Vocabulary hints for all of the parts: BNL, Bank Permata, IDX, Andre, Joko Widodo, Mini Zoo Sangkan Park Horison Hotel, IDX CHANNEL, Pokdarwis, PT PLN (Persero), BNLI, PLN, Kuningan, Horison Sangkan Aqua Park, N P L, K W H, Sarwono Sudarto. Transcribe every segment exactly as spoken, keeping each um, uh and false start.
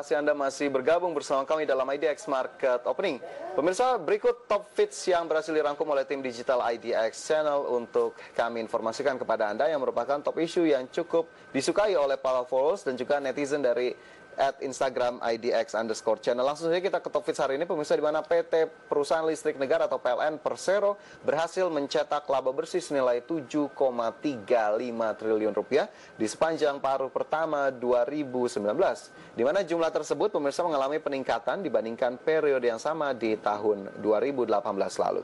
kasih Anda masih bergabung bersama kami dalam I D X Market Opening. Pemirsa, berikut top feeds yang berhasil dirangkum oleh tim digital I D X Channel untuk kami informasikan kepada Anda, yang merupakan top issue yang cukup disukai oleh para followers dan juga netizen dari at Instagram I D X underscore channel. Langsung saja kita ke top feeds hari ini, pemirsa, di mana P T Perusahaan Listrik Negara atau P L N Persero berhasil mencetak laba bersih senilai tujuh koma tiga lima triliun rupiah di sepanjang paruh pertama dua ribu sembilan belas, di mana jumlah tersebut pemirsa mengalami peningkatan dibandingkan periode yang sama di tahun dua ribu delapan belas lalu.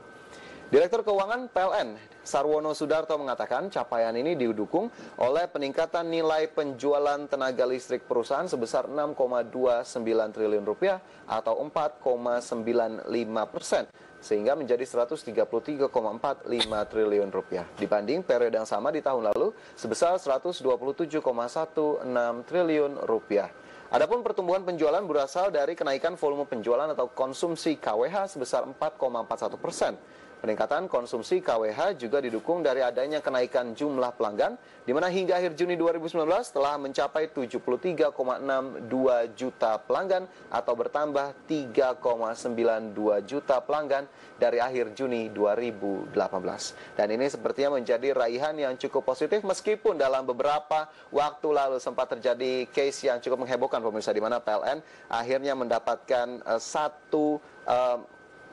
Direktur Keuangan P L N, Sarwono Sudarto, mengatakan capaian ini didukung oleh peningkatan nilai penjualan tenaga listrik perusahaan sebesar enam koma dua sembilan triliun rupiah atau empat koma sembilan lima persen, sehingga menjadi seratus tiga puluh tiga koma empat lima triliun rupiah dibanding periode yang sama di tahun lalu sebesar seratus dua puluh tujuh koma enam belas triliun rupiah. Adapun pertumbuhan penjualan berasal dari kenaikan volume penjualan atau konsumsi K W H sebesar empat koma empat satu persen. Peningkatan konsumsi K W H juga didukung dari adanya kenaikan jumlah pelanggan, di mana hingga akhir Juni dua ribu sembilan belas telah mencapai tujuh puluh tiga koma enam dua juta pelanggan atau bertambah tiga koma sembilan dua juta pelanggan dari akhir Juni dua ribu delapan belas. Dan ini sepertinya menjadi raihan yang cukup positif, meskipun dalam beberapa waktu lalu sempat terjadi case yang cukup menghebohkan, pemirsa, di mana P L N akhirnya mendapatkan uh, satu uh,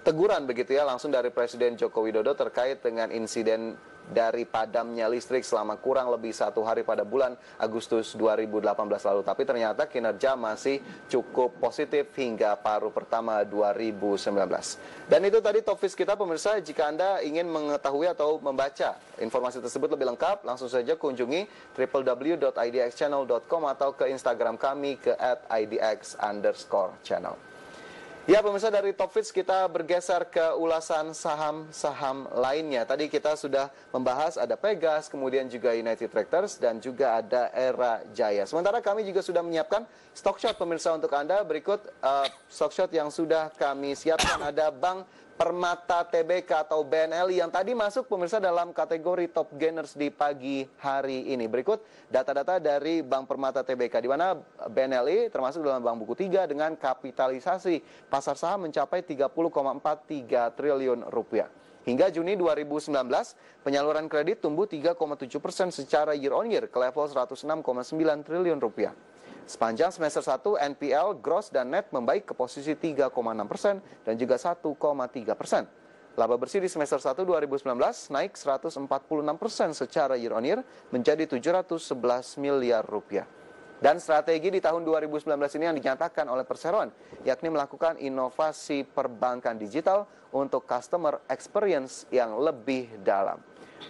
teguran begitu ya langsung dari Presiden Joko Widodo terkait dengan insiden dari padamnya listrik selama kurang lebih satu hari pada bulan Agustus dua ribu delapan belas lalu. Tapi ternyata kinerja masih cukup positif hingga paruh pertama dua ribu sembilan belas. Dan itu tadi top feeds kita, pemirsa. Jika Anda ingin mengetahui atau membaca informasi tersebut lebih lengkap, langsung saja kunjungi w w w titik idx channel titik com atau ke Instagram kami ke at idx underscore channel. Ya pemirsa, dari top feeds kita bergeser ke ulasan saham-saham lainnya. Tadi kita sudah membahas ada Pegas, kemudian juga United Tractors, dan juga ada Era Jaya. Sementara kami juga sudah menyiapkan stock shot pemirsa untuk Anda. Berikut uh, stock shot yang sudah kami siapkan. Ada Bank Permata T B K atau B N L I yang tadi masuk pemirsa dalam kategori top gainers di pagi hari ini. Berikut data-data dari Bank Permata T B K, di mana B N L I termasuk dalam bank buku tiga dengan kapitalisasi pasar saham mencapai tiga puluh koma empat tiga triliun rupiah. Hingga Juni dua ribu sembilan belas, penyaluran kredit tumbuh tiga koma tujuh persen secara year on year ke level seratus enam koma sembilan triliun rupiah. Sepanjang semester satu, N P L, gross dan net membaik ke posisi tiga koma enam persen dan juga satu koma tiga persen. Laba bersih di semester satu dua ribu sembilan belas naik seratus empat puluh enam persen secara year on year menjadi tujuh ratus sebelas miliar rupiah. Dan strategi di tahun dua ribu sembilan belas ini yang dinyatakan oleh perseroan, yakni melakukan inovasi perbankan digital untuk customer experience yang lebih dalam.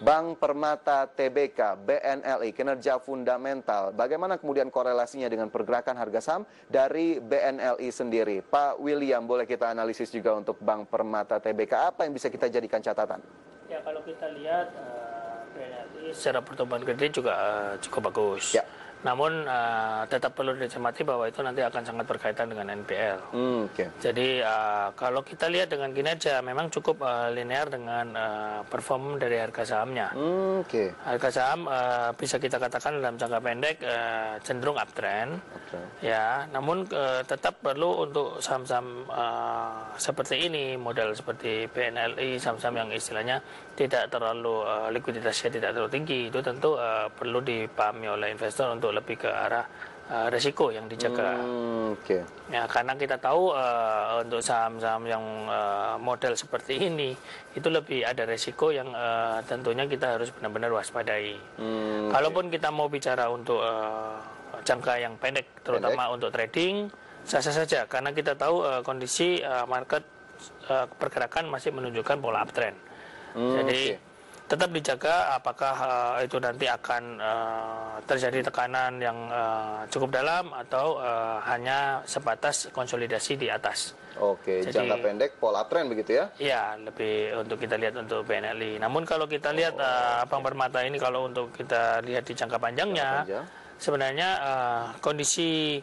Bank Permata T B K, B N L I, kinerja fundamental. Bagaimana kemudian korelasinya dengan pergerakan harga saham dari B N L I sendiri? Pak William, boleh kita analisis juga untuk Bank Permata T B K. Apa yang bisa kita jadikan catatan? Ya, kalau kita lihat uh, B N L I secara pertumbuhan kredit juga uh, cukup bagus. Ya. Namun uh, tetap perlu dicermati bahwa itu nanti akan sangat berkaitan dengan N P L. Mm, okay. Jadi uh, kalau kita lihat dengan kinerja memang cukup uh, linear dengan uh, perform dari harga sahamnya. Mm, okay. Harga saham uh, bisa kita katakan dalam jangka pendek uh, cenderung uptrend. Okay. Ya, namun uh, tetap perlu untuk saham-saham uh, seperti ini, model seperti B N L I, saham-saham yang istilahnya tidak terlalu uh, likuiditasnya tidak terlalu tinggi, itu tentu uh, perlu dipahami oleh investor untuk lebih ke arah uh, risiko yang dijaga. Hmm, okay. Ya, karena kita tahu uh, untuk saham-saham yang uh, model seperti ini itu lebih ada risiko yang uh, tentunya kita harus benar-benar waspadai. Hmm, kalaupun okay. kita mau bicara untuk uh, jangka yang pendek, terutama pendek. Untuk trading, sah-sah saja karena kita tahu uh, kondisi uh, market uh, pergerakan masih menunjukkan pola uptrend. Hmm, Jadi okay. tetap dijaga apakah uh, itu nanti akan uh, terjadi tekanan yang uh, cukup dalam atau uh, hanya sebatas konsolidasi di atas. Oke, jadi, jangka pendek pola uptrend begitu ya? Iya, lebih untuk kita lihat untuk B N L I. Namun kalau kita lihat oh, uh, okay. Bank Permata ini kalau untuk kita lihat di jangka panjangnya, jangka panjang. sebenarnya uh, kondisi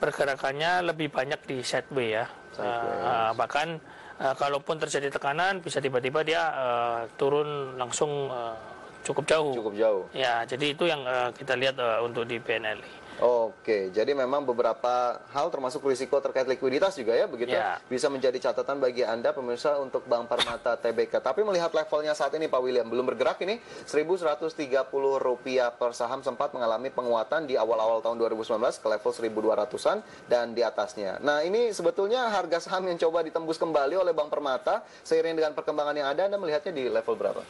pergerakannya lebih banyak di sideways ya. Sideways. Uh, bahkan Uh, kalaupun terjadi tekanan, bisa tiba-tiba dia uh, turun langsung uh, cukup jauh. Cukup jauh. Ya, jadi itu yang uh, kita lihat uh, untuk di B N L I. Oke, jadi memang beberapa hal termasuk risiko terkait likuiditas juga ya, begitu ya. Bisa menjadi catatan bagi Anda pemirsa untuk Bank Permata T B K. Tapi melihat levelnya saat ini Pak William, belum bergerak ini, seribu seratus tiga puluh rupiah per saham sempat mengalami penguatan di awal-awal tahun dua ribu sembilan belas ke level seribu dua ratusan dan di atasnya. Nah, ini sebetulnya harga saham yang coba ditembus kembali oleh Bank Permata seiring dengan perkembangan yang ada, Anda melihatnya di level berapa?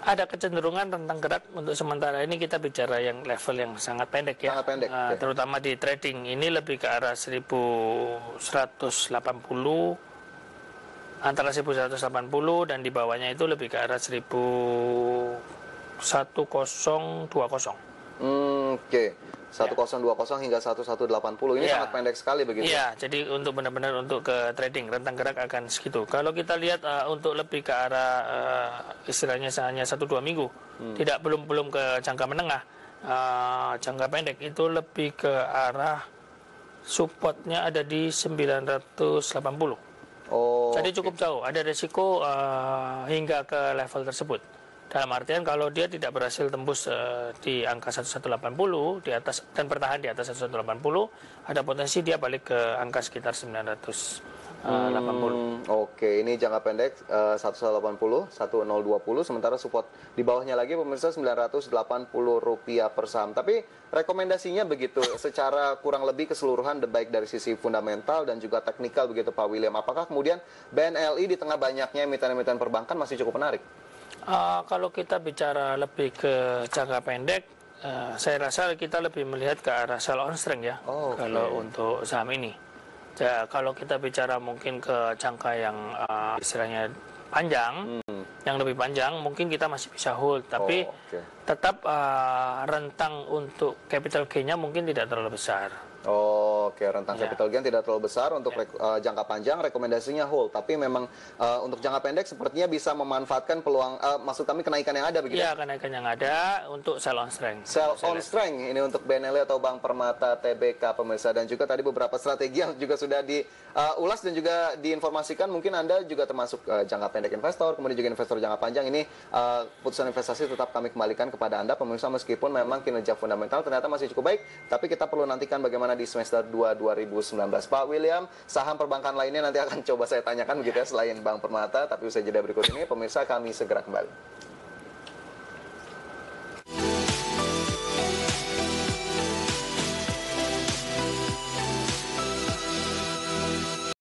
Ada kecenderungan tentang gerak untuk sementara ini. Kita bicara yang level yang sangat pendek ya, sangat pendek, uh, okay. Terutama di trading ini lebih ke arah seribu seratus delapan puluh, antara seribu seratus delapan puluh dan di bawahnya itu lebih ke arah seribu seratus dua puluh. Hmm, Oke, okay. seribu dua puluh ya. Hingga seribu seratus delapan puluh ini ya. Sangat pendek sekali begitu. Iya, jadi untuk benar-benar untuk ke trading rentang gerak akan segitu. Kalau kita lihat uh, untuk lebih ke arah uh, istilahnya hanya satu dua minggu, hmm. tidak belum belum ke jangka menengah, uh, jangka pendek itu lebih ke arah supportnya ada di sembilan ratus delapan puluh. Oh. Jadi cukup okay. jauh, ada resiko uh, hingga ke level tersebut. Dalam artian kalau dia tidak berhasil tembus uh, di angka seribu seratus delapan puluh di atas dan bertahan di atas seribu seratus delapan puluh, ada potensi dia balik ke angka sekitar sembilan ratus delapan puluh. Hmm, Oke, ini jangka pendek uh, seribu seratus delapan puluh, seribu nol dua puluh, sementara support di bawahnya lagi pemirsa sembilan ratus delapan puluh rupiah per saham. Tapi rekomendasinya begitu secara kurang lebih keseluruhan baik dari sisi fundamental dan juga teknikal begitu Pak William. Apakah kemudian B N L I di tengah banyaknya emiten-emiten perbankan masih cukup menarik? Uh, kalau kita bicara lebih ke jangka pendek, uh, saya rasa kita lebih melihat ke arah sell on strength ya. Oh, okay. Kalau untuk saham ini, ja, kalau kita bicara mungkin ke jangka yang uh, istilahnya panjang, hmm. yang lebih panjang mungkin kita masih bisa hold, tapi oh, okay. tetap uh, rentang untuk capital gain-nya mungkin tidak terlalu besar. Oh, oke, okay. Rentang ya. Capital gain tidak terlalu besar untuk ya. uh, jangka panjang rekomendasinya hold, tapi memang uh, untuk jangka pendek sepertinya bisa memanfaatkan peluang uh, maksud kami kenaikan yang ada begitu. Iya, kenaikan yang ada untuk sell on strength. Sell on strength ini untuk B N L atau Bank Permata T B K pemirsa, dan juga tadi beberapa strategi yang juga sudah diulas uh, dan juga diinformasikan. Mungkin Anda juga termasuk uh, jangka pendek investor, kemudian juga investor jangka panjang ini uh, putusan investasi tetap kami kembalikan kepada Anda pemirsa, meskipun memang kinerja fundamental ternyata masih cukup baik, tapi kita perlu nantikan bagaimana di semester dua dua ribu sembilan belas. Pak William, saham perbankan lainnya nanti akan coba saya tanyakan begitu ya, selain Bank Permata, tapi usai jeda berikut ini pemirsa, kami segera kembali.